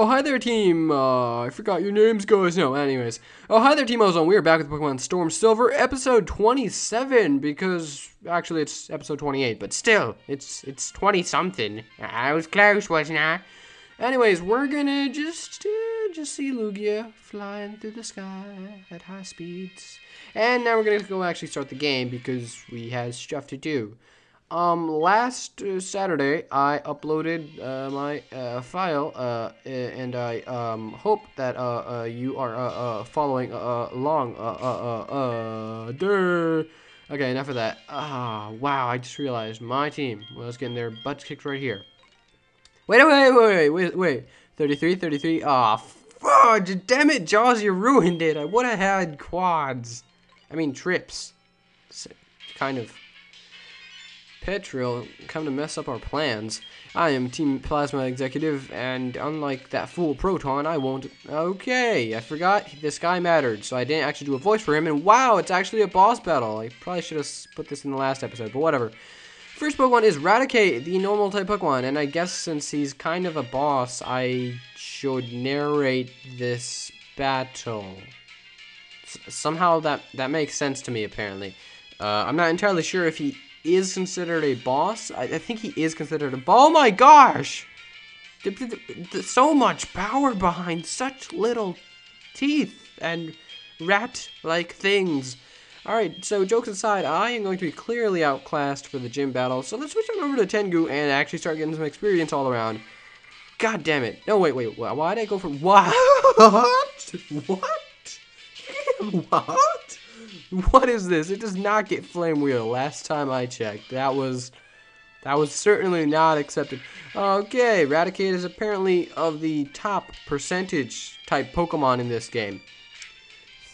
Oh, hi there, team. I forgot your names, guys. No, anyways. Oh, hi there, team. I was on. We are back with Pokemon Storm Silver, episode 27, because actually it's episode 28, but still, it's 20-something. I was close, wasn't I? Anyways, we're gonna just see Lugia flying through the sky at high speeds. And now we're gonna go actually start the game because we have stuff to do. Last Saturday, I uploaded, my, file, and I, hope that, you are, following, along, Okay, enough of that. Ah, wow, I just realized my team was getting their butts kicked right here. Wait. 33. Aw, fudge, damn it, Jaws, you ruined it. I would have had quads. I mean, trips. So, kind of. Petrel come to mess up our plans. I am Team Plasma Executive, and unlike that fool Proton, I won't... Okay, I forgot this guy mattered, so I didn't actually do a voice for him, and wow, it's actually a boss battle. I probably should have put this in the last episode, but whatever. First Pokemon is Raticate, the normal type Pokemon, and I guess since he's kind of a boss, I should narrate this battle. Somehow that makes sense to me, apparently. I'm not entirely sure if he... is considered a boss. I think he is considered a boss. Oh my gosh! So much power behind such little teeth and rat-like things. Alright, so jokes aside, I am going to be clearly outclassed for the gym battle, so let's switch on over to Tengu and actually start getting some experience all around. God damn it. No, wait, why did I go for... What? What is this? It does not get flame wheel. Last time I checked, that was certainly not accepted. Okay, Raticate is apparently of the top percentage type Pokemon in this game.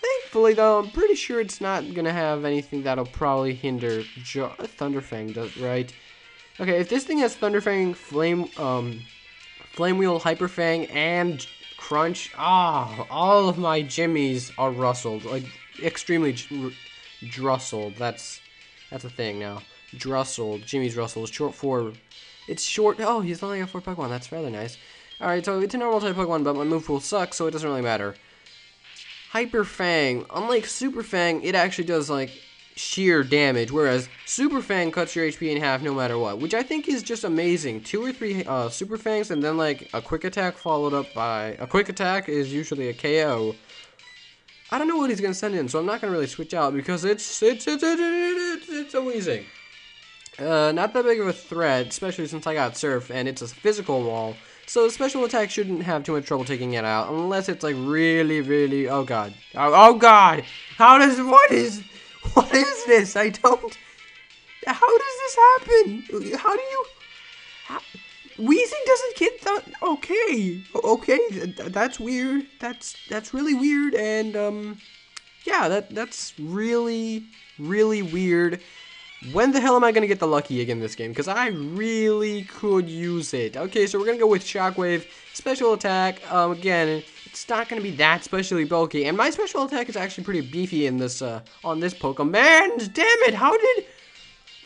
Thankfully, though, I'm pretty sure it's not gonna have anything that'll probably hinder Thunderfang, does right? Okay, if this thing has Thunderfang, flame wheel, Hyper Fang, and Crunch, all of my jimmies are rustled. Like. Extremely drussled. That's a thing now. Drussled. Jimmy's Russell is short for. It's short. Oh, he's only got 4 Pokemon. That's rather nice. All right, so it's a normal type Pokemon, but my move pool sucks, so it doesn't really matter. Hyper Fang. Unlike Super Fang, it actually does like sheer damage, whereas Super Fang cuts your HP in half no matter what, which I think is just amazing. 2 or 3 Super Fangs, and then like a quick attack followed up by a quick attack is usually a KO. I don't know what he's going to send in, so I'm not going to really switch out because it's a Weezing. Not that big of a threat, especially since I got Surf, and it's a physical wall. So the special attack shouldn't have too much trouble taking it out, unless it's like really, really... Oh god. Oh god! How does... What is this? I don't... How does this happen? How do you... How... Weezing doesn't get that. Okay, that's weird. That's really weird, and yeah, that's really, really weird. When the hell am I gonna get the lucky again this game? Because I really could use it. Okay, so we're gonna go with Shockwave special attack. Again, it's not gonna be that specially bulky, and my special attack is actually pretty beefy in this on this Pokemon. Damn it! How did?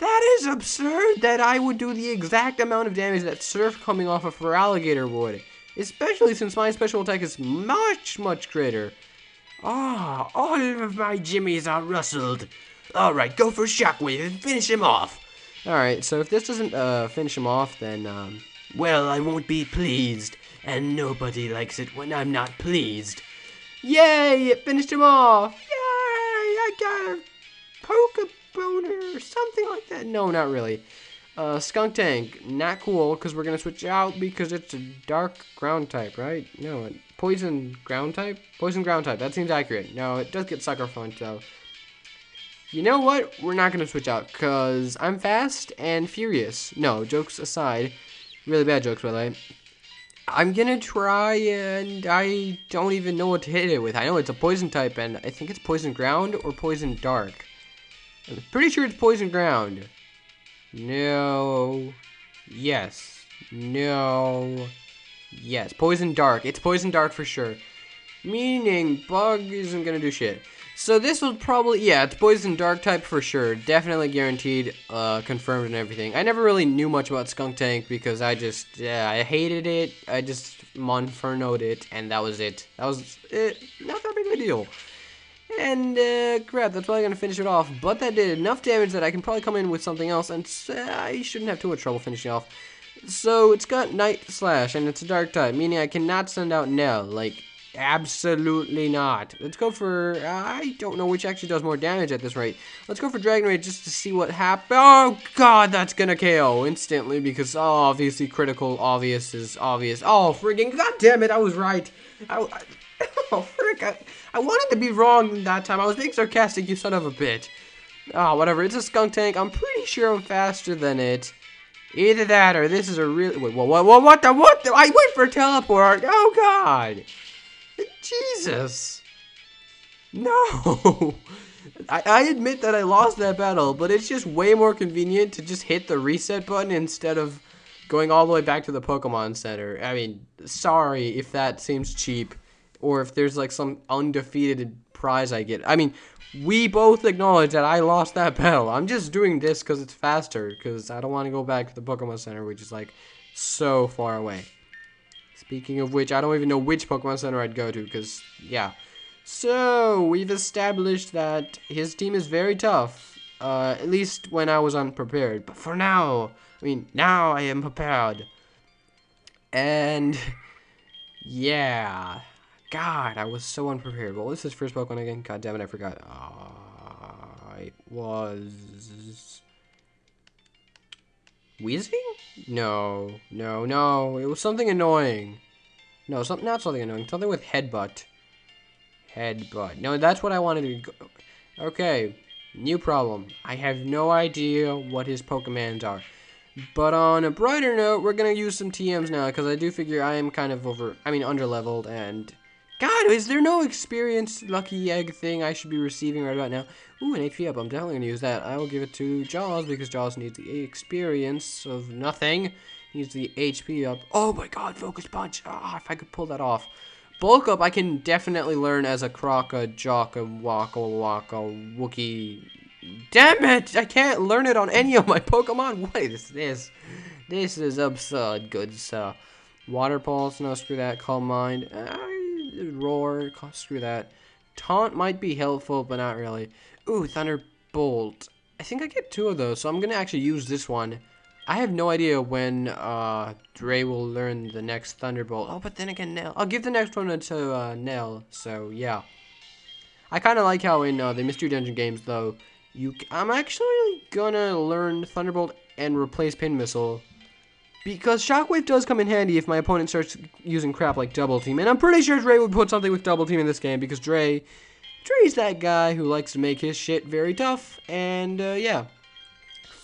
That is absurd that I would do the exact amount of damage that Surf coming off of Feraligatr would. Especially since my special attack is much, much greater. Ah, oh, all of my jimmies are rustled. Alright, go for Shockwave and finish him off. Alright, so if this doesn't finish him off, then... well, I won't be pleased. And nobody likes it when I'm not pleased. Yay, it finished him off. Yay, I got a Pokemon. Or something like that. No, not really. Skunk Tank, not cool, because we're gonna switch out because it's a dark ground type, right? No, poison ground type. Poison ground type. That seems accurate. No, it does get sucker punched though. You know what? We're not gonna switch out because I'm fast and furious. No, jokes aside, really bad jokes by the way. I'm gonna try, and I don't even know what to hit it with. I know it's a poison type, and I think it's poison ground or poison dark. I'm pretty sure it's poison ground. No. Yes. No. Yes. Poison dark. It's poison dark for sure. Meaning bug isn't gonna do shit. So this was probably, yeah, it's poison dark type for sure. Definitely guaranteed, confirmed and everything. I never really knew much about Skunk Tank because I just, yeah, I hated it. I just Monferno'd it, and that was it. That was it. Not that big of a deal. And, crap, that's probably going to finish it off. But that did enough damage that I can probably come in with something else, and I shouldn't have too much trouble finishing off. So it's got Night Slash, and it's a dark type, meaning I cannot send out Nell, like... Absolutely not. Let's go for, I don't know which actually does more damage at this rate. Let's go for Dragon Raid just to see what happens. Oh god, that's gonna KO instantly because obviously critical, obvious is obvious. Oh friggin' god damn it, I was right. I wanted to be wrong that time. I was being sarcastic, you son of a bitch. Oh, whatever, it's a skunk tank. I'm pretty sure I'm faster than it. Either that or this is a really, wait, what the, I went for teleport. Oh god. Jesus. No. I admit that I lost that battle, but it's just way more convenient to just hit the reset button instead of going all the way back to the Pokemon Center. I mean, sorry if that seems cheap or if there's like some undefeated prize I get. I mean, we both acknowledge that I lost that battle. I'm just doing this because it's faster because I don't want to go back to the Pokemon Center, which is like so far away. Speaking of which, I don't even know which Pokemon Center I'd go to, because, yeah. So, we've established that his team is very tough. At least when I was unprepared. But for now, I mean, now I am prepared. And, yeah. God, I was so unprepared. What was his first Pokemon again? God damn it, I forgot. It was... Weezing? No, no, no. It was something annoying. No, not something annoying. Something with headbutt. Headbutt. No, that's what I wanted to go. Okay, new problem. I have no idea what his Pokemons are. But on a brighter note, we're going to use some TMs now because I do figure I am kind of under-leveled and... God, is there no experience lucky egg thing I should be receiving right about now? Ooh, an HP up. I'm definitely going to use that. I will give it to Jaws because Jaws needs the experience of nothing. He needs the HP up. Oh my god, focus punch. Ah, if I could pull that off. Bulk up I can definitely learn as a croc, a jock, a walk, a walk, a wookie. Damn it! I can't learn it on any of my Pokemon. What is this? This is absurd, good sir. Water pulse. No, screw that. Calm mind. Roar, screw that. Taunt might be helpful, but not really. Ooh, Thunderbolt. I think I get two of those, so I'm gonna actually use this one. I have no idea when Dre will learn the next Thunderbolt. Oh, but then again, Nell. I'll give the next one to Nell, so yeah. I kind of like how in the Mystery Dungeon games, though, I'm actually gonna learn Thunderbolt and replace Pin Missile. Because Shockwave does come in handy if my opponent starts using crap like Double Team. And I'm pretty sure Dre would put something with Double Team in this game because Dre's that guy who likes to make his shit very tough. And, yeah.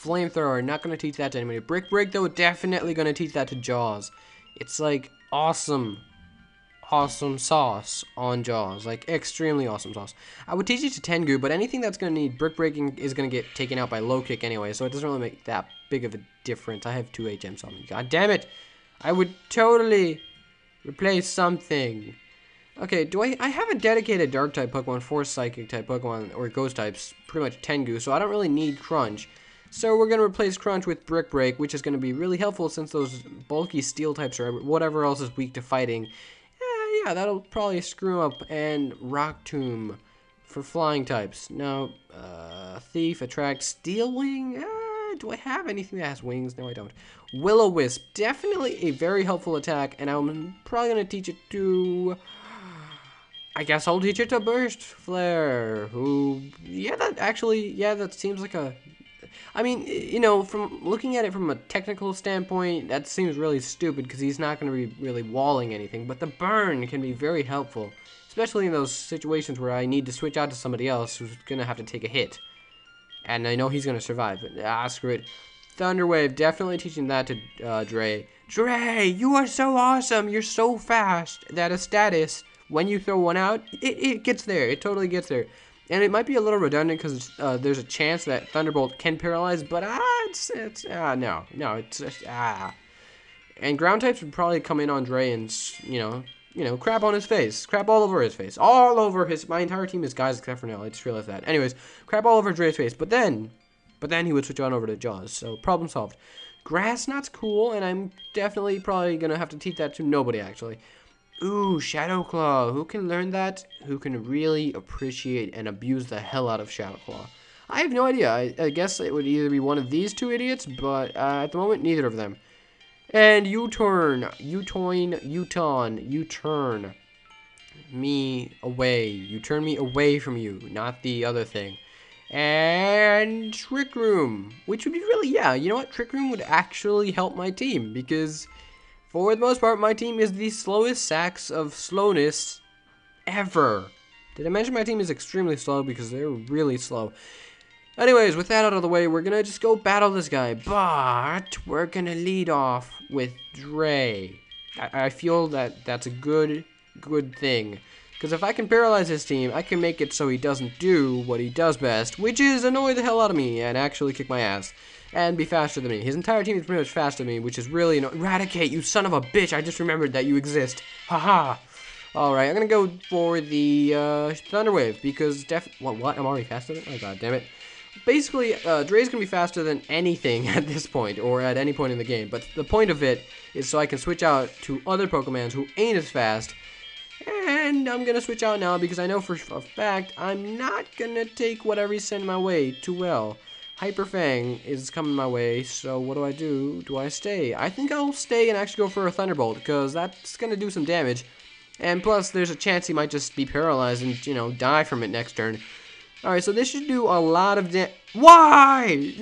Flamethrower, not going to teach that to anybody. Brick Break, though, definitely going to teach that to Jaws. It's, like, awesome. Awesome sauce on Jaws. Like, extremely awesome sauce. I would teach it to Tengu, but anything that's going to need Brick Breaking is going to get taken out by Low Kick anyway. So it doesn't really make that big of a difference. I have 2 HMs on me. God damn it! I would totally replace something. Okay, do I have a dedicated Dark-type Pokemon, 4 Psychic-type Pokemon, or Ghost types, pretty much Tengu, so I don't really need Crunch. So we're going to replace Crunch with Brick Break, which is going to be really helpful since those bulky Steel types or whatever else is weak to fighting. Yeah, that'll probably screw up. And Rock Tomb for Flying types. Now, Thief, Attract, Steel Wing? Do I have anything that has wings? No, I don't. Will-O-Wisp. Definitely a very helpful attack, and I'm probably going to teach it to... I guess I'll teach it to Burst Flare, who... Yeah, that actually... Yeah, that seems like a... I mean, you know, from looking at it from a technical standpoint, that seems really stupid, because he's not going to be really walling anything, but the burn can be very helpful, especially in those situations where I need to switch out to somebody else who's going to have to take a hit. And I know he's going to survive, but screw it. Thunderwave, definitely teaching that to Dre. Dre, you are so awesome. You're so fast that a status, when you throw one out, it gets there. It totally gets there. And it might be a little redundant because there's a chance that Thunderbolt can paralyze, but no. And ground types would probably come in on Dre and, you know, you know, crap on his face. Crap all over his face. All over his... My entire team is guys except for Nell. I just realized that. Anyways, crap all over Dre's face. But then he would switch on over to Jaws. So, problem solved. Grass Knot's cool, and I'm definitely probably going to have to teach that to nobody, actually. Ooh, Shadow Claw. Who can learn that? Who can really appreciate and abuse the hell out of Shadow Claw? I have no idea. I guess it would either be one of these two idiots, but at the moment, neither of them. And you turn me away. You turn me away from you, not the other thing. And Trick Room, which would be really, yeah, you know what? Trick Room would actually help my team because for the most part, my team is the slowest sacks of slowness ever. Did I mention my team is extremely slow because they're really slow? Anyways, with that out of the way, we're going to just go battle this guy. But we're going to lead off with Dre. I feel that that's a good thing. Because if I can paralyze his team, I can make it so he doesn't do what he does best, which is annoy the hell out of me and actually kick my ass. And be faster than me. His entire team is pretty much faster than me, which is really annoying. Raticate, you son of a bitch. I just remembered that you exist. Haha. Alright, I'm going to go for the Thunderwave because what? I'm already faster than it? Oh, god damn it. Basically, Dre's going to be faster than anything at this point, or at any point in the game, but the point of it is so I can switch out to other Pokemons who ain't as fast, and I'm going to switch out now because I know for a fact I'm not going to take whatever he sent my way too well. Hyper Fang is coming my way, so what do I do? Do I stay? I think I'll stay and actually go for a Thunderbolt, because that's going to do some damage, and plus there's a chance he might just be paralyzed and, you know, die from it next turn. Alright, so this should do a lot of damage. Why?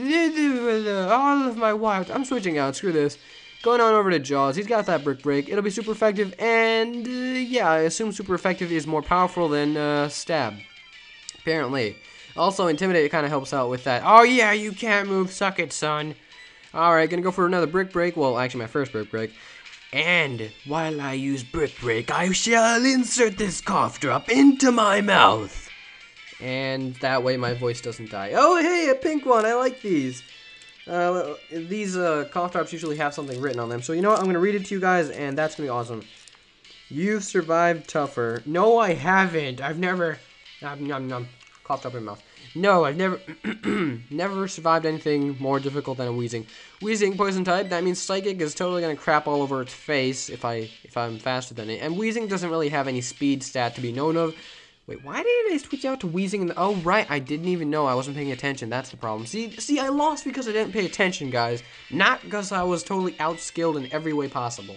All of my wives. I'm switching out. Screw this. Going on over to Jaws. He's got that Brick Break. It'll be super effective. And, yeah, I assume super effective is more powerful than Stab. Apparently. Also, Intimidate kind of helps out with that. Oh, yeah, you can't move. Suck it, son. Alright, gonna go for another Brick Break. Well, actually, my first Brick Break. And while I use Brick Break, I shall insert this cough drop into my mouth. And that way my voice doesn't die. Oh, hey, a pink one. I like these. These cough drops usually have something written on them. So, you know what? I'm going to read it to you guys, and that's going to be awesome. You've survived tougher. No, I haven't. I've never... nom, nom. Coughed up in my mouth. No, I've never... never survived anything more difficult than a Weezing. Weezing, poison type. That means Psychic is totally going to crap all over its face if I'm faster than it. And Weezing doesn't really have any speed stat to be known of. Wait, why did I switch out to Weezing? Oh, right, I didn't even know. I wasn't paying attention. That's the problem. See, I lost because I didn't pay attention, guys. Not because I was totally outskilled in every way possible.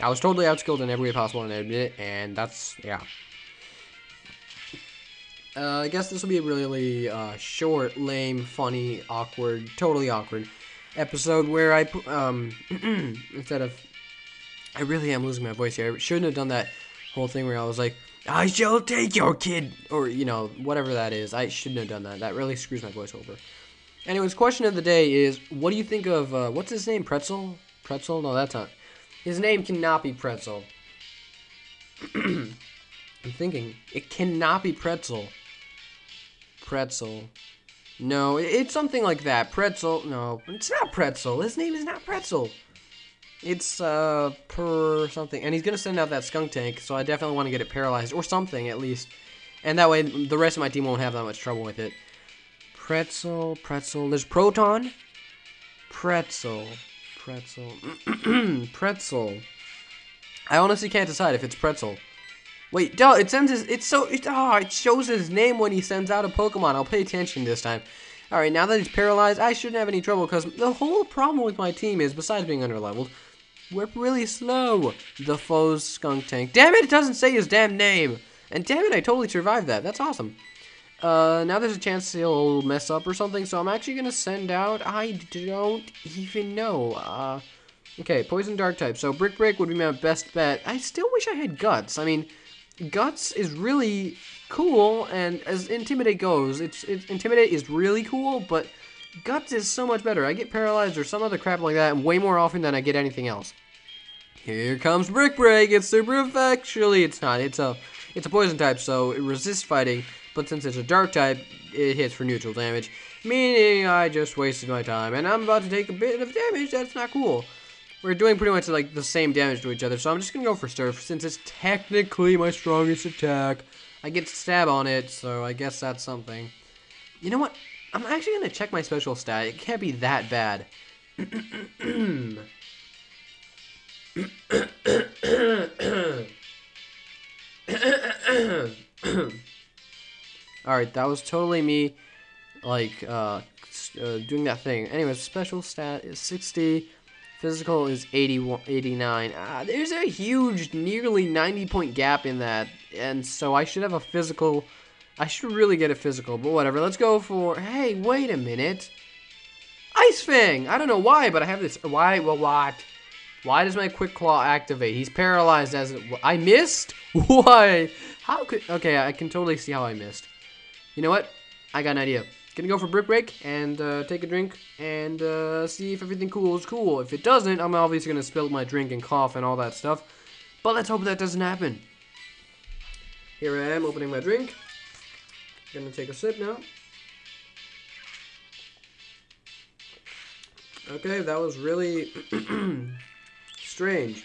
I was totally outskilled in every way possible, and I admit it, and that's, yeah. I guess this will be a really short, lame, funny, awkward, totally awkward episode where I, instead of, I really am losing my voice here. I shouldn't have done that whole thing where I was like, I shall take your kid, or, you know, whatever that is. I shouldn't have done that. That really screws my voice over. Anyways, question of the day is, what do you think of, what's his name, Pretzel? Pretzel? No, that's not. His name cannot be Pretzel. I'm thinking, it cannot be Pretzel. Pretzel. No, it's something like that. Pretzel, no, it's not Pretzel. His name is not Pretzel. It's, per something. And he's going to send out that Skunk Tank, so I definitely want to get it paralyzed. Or something, at least. And that way, the rest of my team won't have that much trouble with it. Pretzel. There's Proton. Pretzel. Pretzel. I honestly can't decide if it's Pretzel. Wait, duh, it sends his... it shows his name when he sends out a Pokemon. I'll pay attention this time. Alright, now that he's paralyzed, I shouldn't have any trouble, because the whole problem with my team is, besides being underleveled... We're really slow. The foe's Skunk Tank. Damn it, it doesn't say his damn name. And damn it, I totally survived that. That's awesome. Now there's a chance he'll mess up or something, so I'm actually going to send out... I don't even know. Okay, Poison Dark type. So Brick Break would be my best bet. I still wish I had Guts. I mean, Guts is really cool, and as Intimidate goes, Intimidate is really cool, but... Guts is so much better. I get paralyzed or some other crap like that way more often than I get anything else. Here comes Brick Break. It's super effective. Actually, it's not. It's a poison type, so it resists fighting. But since it's a dark type, it hits for neutral damage. Meaning I just wasted my time, and I'm about to take a bit of damage. That's not cool. We're doing pretty much like the same damage to each other, so I'm just gonna go for Surf since it's technically my strongest attack. I get Stab on it, so I guess that's something. You know what? I'm actually gonna check my special stat. It can't be that bad. Alright, that was totally me, like, doing that thing. Anyways, special stat is 60, physical is 89. There's a huge, nearly 90-point gap in that, and so I should have a physical. I should really get a physical, but whatever. Let's go for, hey, wait a minute. Ice Fang! I don't know why, but I have this, why, well, what? Why does my Quick Claw activate? He's paralyzed as, I missed? Why? How could, okay, I can totally see how I missed. You know what? I got an idea. Gonna go for Brick Break and take a drink and see if everything cool is cool. If it doesn't, I'm obviously gonna spill my drink and cough and all that stuff. But let's hope that doesn't happen. Here I am opening my drink. Gonna take a sip now. Okay, that was really strange.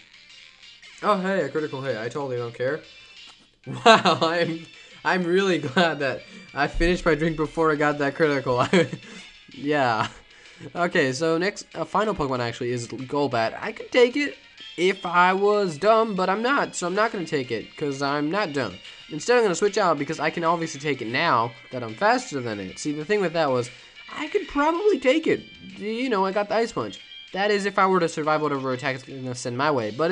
Oh, hey, a critical hit. I totally don't care. Wow, I'm really glad that I finished my drink before I got that critical. Yeah. Okay, so next, final Pokemon actually is Golbat. I could take it if I was dumb, but I'm not, so I'm not going to take it because I'm not dumb. Instead, I'm going to switch out because I can obviously take it now that I'm faster than it. See, the thing with that was I could probably take it. You know, I got the Ice Punch. That is if I were to survive whatever attack is going to send my way, but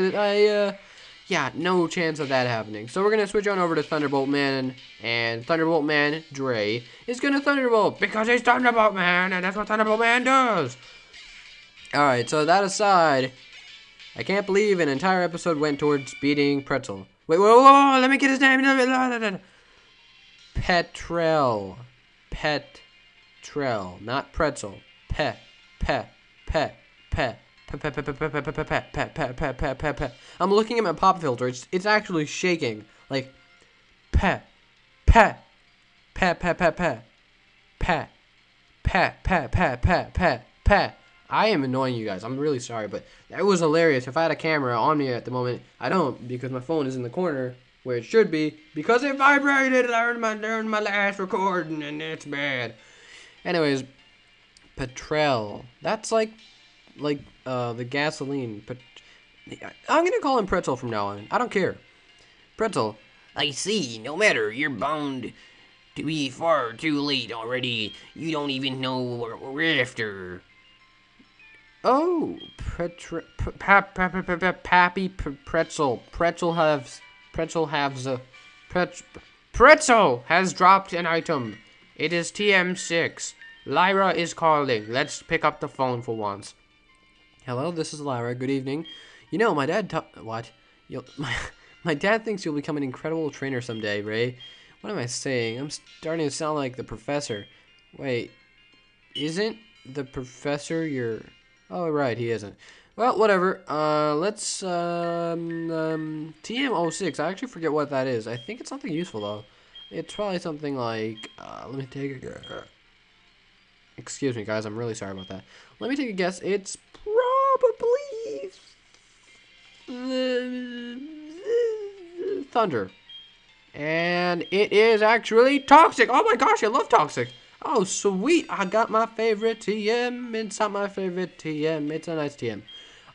yeah, no chance of that happening. So we're going to switch on over to Thunderbolt Man, and Thunderbolt Man, Dre, is going to Thunderbolt, because he's Thunderbolt Man, and that's what Thunderbolt Man does. Alright, so that aside, I can't believe an entire episode went towards beating Pretzel. Wait, whoa, whoa, whoa, let me get his name. Petrel. Petrel, not Pretzel. I'm looking at my pop filter. It's actually shaking. Like I am annoying you guys. I'm really sorry, but that was hilarious. If I had a camera on me at the moment, I don't because my phone is in the corner where it should be because it vibrated during my last recording and it's bad. Anyways, Petrel. That's like the gasoline, but I'm gonna call him Pretzel from now on. I don't care. Pretzel. I see, no matter, you're bound to be far too late already. You don't even know what we're after. Oh, Pretzel. Pretzel has dropped an item. It is TM6. Lyra is calling. Let's pick up the phone for once. Hello, this is Lyra. Good evening. You know, my dad what? My dad thinks you'll become an incredible trainer someday, Ray. What am I saying? I'm starting to sound like the professor. Wait, isn't the professor your... Oh, right, he isn't. Well, whatever. Let's... TM06. I actually forget what that is. I think it's something useful, though. It's probably something like... let me take a... Excuse me, guys. I'm really sorry about that. Let me take a guess. It's... probably thunder, and it is actually Toxic. Oh my gosh, I love Toxic. Oh sweet, I got my favorite TM. It's not my favorite TM. It's a nice TM.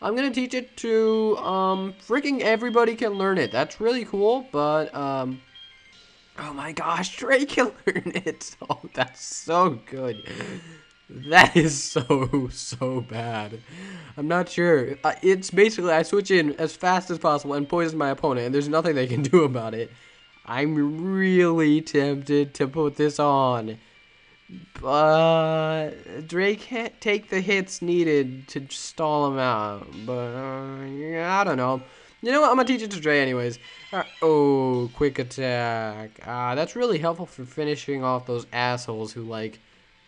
I'm gonna teach it to freaking everybody can learn it. That's really cool. But oh my gosh, Dre can learn it. Oh, that's so good. That is so bad. I'm not sure. It's basically I switch in as fast as possible and poison my opponent, and there's nothing they can do about it. I'm really tempted to put this on, but Dre can't take the hits needed to stall him out. But yeah, I don't know. You know what? I'm gonna teach it to Dre anyways. Oh, quick attack. That's really helpful for finishing off those assholes who like.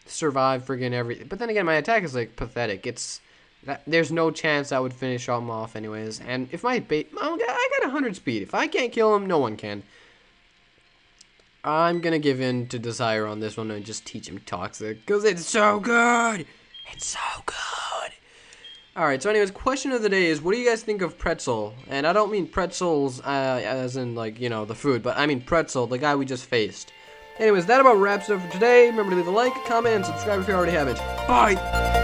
Survive friggin' everything. But then again, my attack is like pathetic. It's that there's no chance I would finish them off anyways. And if my bait, I got 100 speed. If I can't kill him, no one can. I'm gonna give in to desire on this one and just teach him Toxic because it's so good. It's so good. Alright, so anyways, question of the day is, what do you guys think of Pretzel? And I don't mean pretzels as in, like, you know, the food, but I mean Pretzel, the guy we just faced. Anyways, that about wraps it up for today. Remember to leave a like, comment, and subscribe if you already haven't. Bye!